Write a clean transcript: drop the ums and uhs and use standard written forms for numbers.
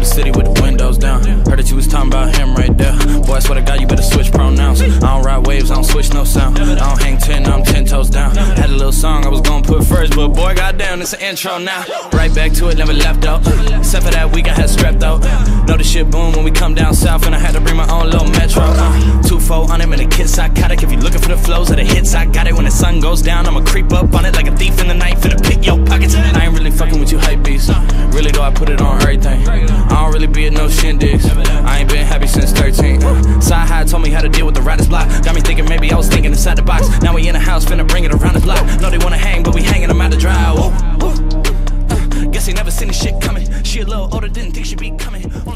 City with the windows down. Heard that you was talking about him right there. Boy, I swear to God, you better switch pronouns. I don't ride waves, I don't switch no sound. I don't hang 10, I'm 10 toes down. Had a little song I was gonna put first, but boy, goddamn, it's an intro now. Right back to it, never left out. Except for that week, I had strep though. Know the shit boom when we come down south, and I had to bring my own little metro. 2-4 on him and the kid psychotic. If you looking for the flows or the hits, I got it. When the sun goes down, I'ma creep up on it like a thief in the night. Finna pick your pockets. I ain't really fucking with you hype beasts. Really though, I put it on everything. I don't really be at no shindigs. I ain't been happy since 13. Side High told me how to deal with the writer's block. Got me thinking maybe I was thinking inside the box. Now we in the house, finna bring it around the block. No, they wanna hang, but we hanging them out the dry. Guess they never seen this shit coming. She a little older, didn't think she'd be coming.